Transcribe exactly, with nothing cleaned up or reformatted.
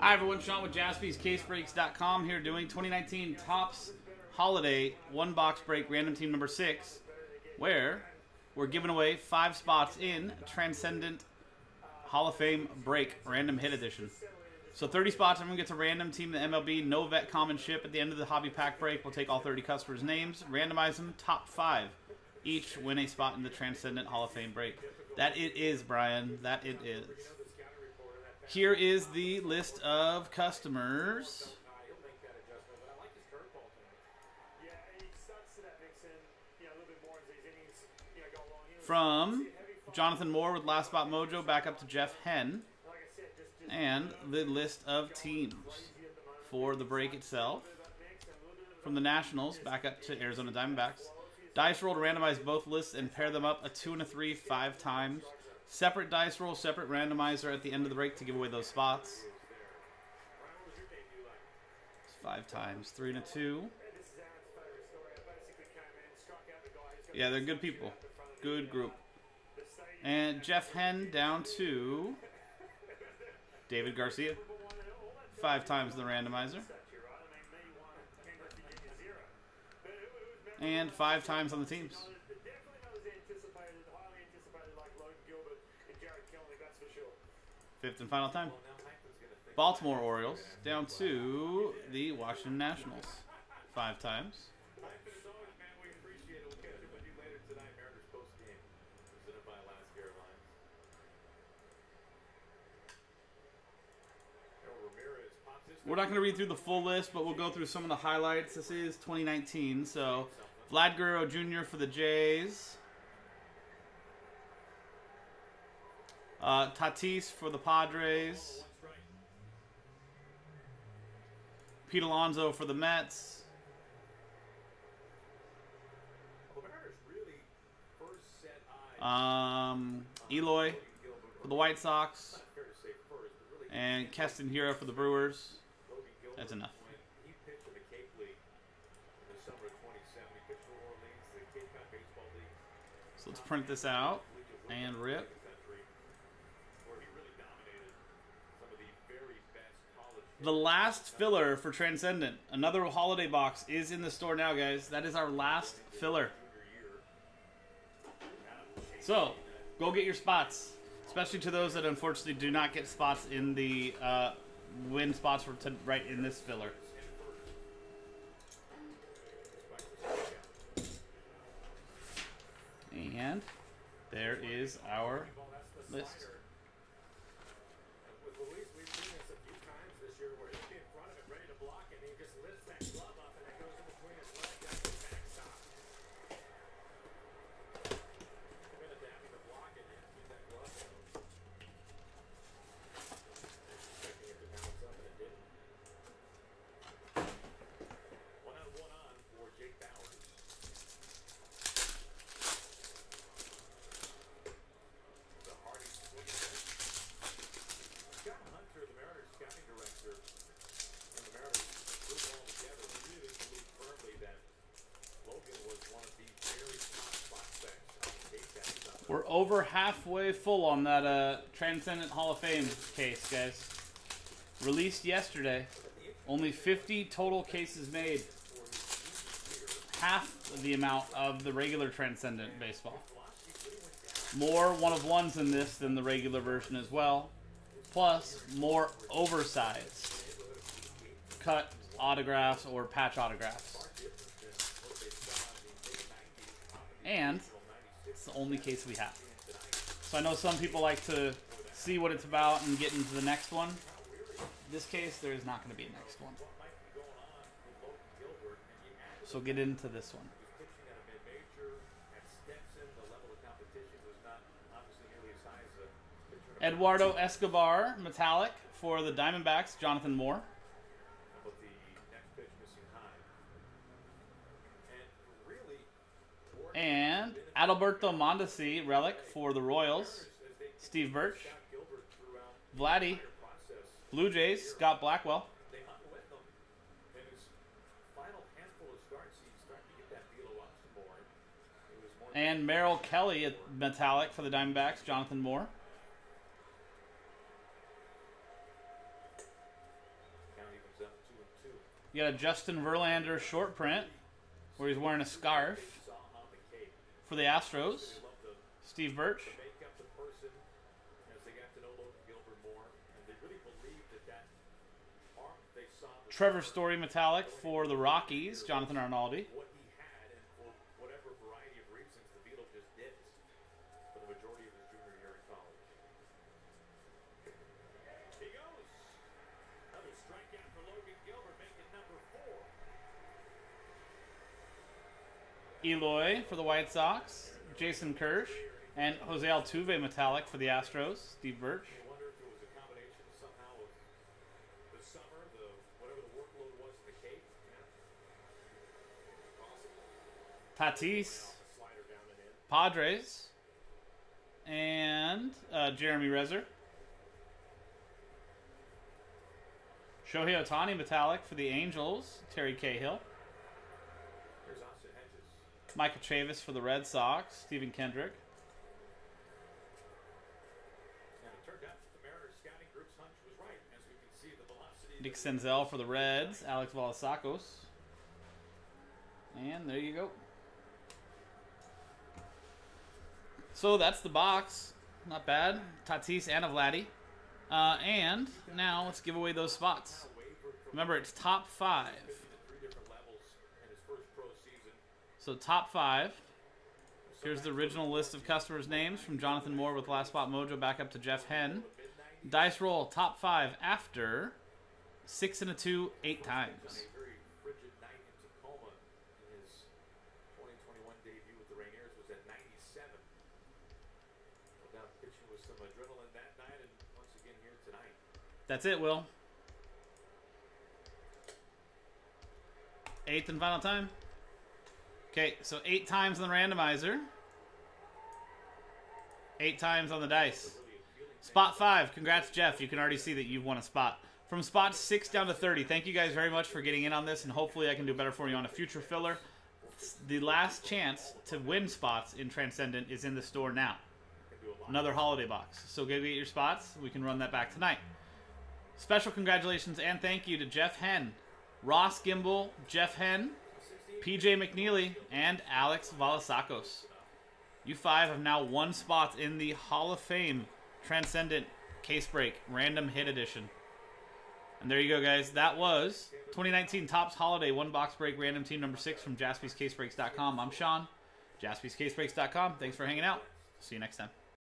Hi everyone, Sean with Jaspys Case Breaks dot com here doing twenty nineteen Topps Holiday one box break random team number six, where we're giving away five spots in Transcendent Hall of Fame Break Random Hit Edition. So thirty spots, everyone gets a random team in the M L B, no vet common ship. At the end of the hobby pack break, we'll take all thirty customers' names, randomize them, top five. Each win a spot in the Transcendent Hall of Fame Break. That it is, Brian. That it is. Here is the list of customers. From Jonathan Moore with Last Spot Mojo back up to Jeff Henn. And the list of teams for the break itself. From the Nationals back up to Arizona Diamondbacks. Dice roll to randomize both lists and pair them up a two and a three five times. Separate dice roll, separate randomizer at the end of the break to give away those spots. Five times. Three and a two. Yeah, they're good people. Good group. And Jeff Henn down to David Garcia. Five times the randomizer. And five times on the teams. Fifth and final time. Baltimore Orioles down to the Washington Nationals. Five times. We're not going to read through the full list, but we'll go through some of the highlights. This is twenty nineteen, so Vlad Guerrero Junior for the Jays. Uh, Tatis for the Padres. Pete Alonso for the Mets. Um, Eloy for the White Sox. And Keston Hira for the Brewers. That's enough. So let's print this out and rip. The last filler for Transcendent. Another holiday box is in the store now, guys. That is our last filler. So, go get your spots. Especially to those that unfortunately do not get spots in the uh, win spots for to right in this filler. And there is our list. We're over halfway full on that uh, Transcendent Hall of Fame case, guys. Released yesterday. Only fifty total cases made. Half of the amount of the regular Transcendent baseball. More one-of-ones in this than the regular version as well. Plus, more oversized cut autographs or patch autographs. And it's the only case we have. So I know some people like to see what it's about and get into the next one. In this case, there is not going to be a next one. So get into this one. Eduardo Escobar, metallic, for the Diamondbacks, Jonathan Moore. And Adalberto Mondesi, relic for the Royals, Steve Birch. Vladdy, Blue Jays, Scott Blackwell. And Merrill Kelly at metallic for the Diamondbacks, Jonathan Moore. You got a Justin Verlander short print where he's wearing a scarf for the Astros. Steve Birch. Trevor Story metallic for the Rockies. Jonathan Arnaldi. Eloy for the White Sox, Jason Kirsch, and Jose Altuve metallic for the Astros, Steve Birch. Tatis, Padres, and uh, Jeremy Rezer. Shohei Otani metallic for the Angels, Terry Cahill. Michael Travis for the Red Sox, Stephen Kendrick. Nick Senzel for the Reds, Alex Valasakos. And there you go. So that's the box. Not bad. Tatis and a Vladdy. Uh, and now let's give away those spots. Remember, it's top five. So top five. Here's the original list of customers' names from Jonathan Moore with Last Spot Mojo back up to Jeff Henn. Dice roll top five after six and a two eight times. That's it, Will. Eighth and final time. Okay, so eight times on the randomizer. Eight times on the dice. Spot five. Congrats, Jeff. You can already see that you've won a spot. From spot six down to thirty. Thank you guys very much for getting in on this, and hopefully I can do better for you on a future filler. The last chance to win spots in Transcendent is in the store now. Another holiday box. So go get your spots. We can run that back tonight. Special congratulations and thank you to Jeff Henn, Ross Gimbal, Jeff Henn, P J McNeely, and Alex Valasakos. You five have now won spots in the Hall of Fame Transcendent Case Break Random Hit Edition. And there you go, guys. That was twenty nineteen Topps Holiday One Box Break Random Team Number Six from Jaspys Case Breaks dot com. I'm Sean, Jaspys Case Breaks dot com. Thanks for hanging out. See you next time.